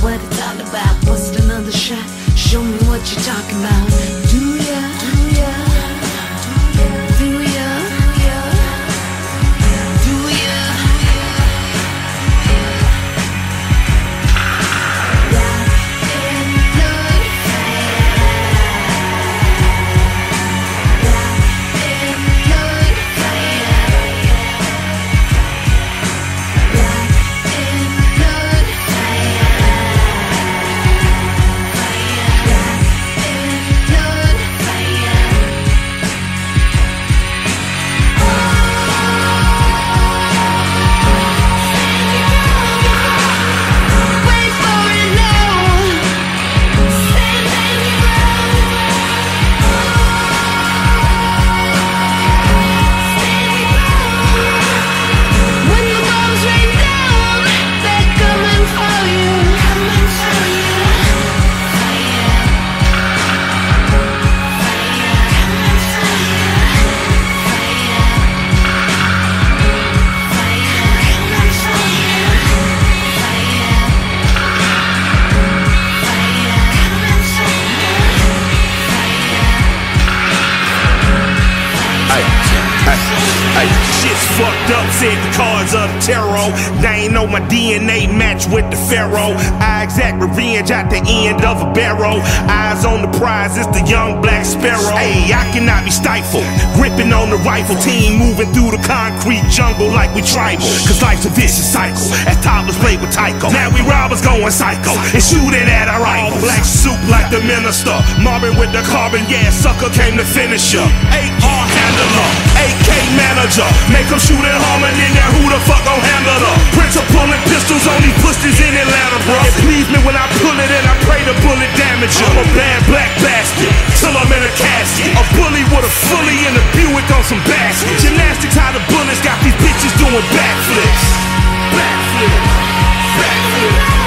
What it's all about, bust another shot, show me what you're talking about. Do ya, do ya, do ya, do ya, do ya. Rock and load fire, rock and load fire, rock and shit's fucked up, said the cards of tarot. They ain't know my DNA match with the pharaoh. I exact revenge at the end of a barrel. Eyes on the prize, it's the young black sparrow. Hey, I cannot be stifled, gripping on the rifle. Team moving through the concrete jungle like we tribal. Cause life's a vicious cycle, as toddlers played with Tycho. Now we robbers going psycho and shooting at our rifles. All black suit like the minister, Marvin with the carbon gas, sucker came to finish up. AR handler, AK manager, make them shoot at home and then that who the fuck gon' handle them? Principal and pistols on these pussies in Atlanta, bro. It please me when I pull it and I pray the bullet damage you. I'm a bad black bastard till I'm in a casket. A bully with a fully in a Buick on some basket. Gymnastics how the bullets got these bitches doing backflips. Backflips, backflips.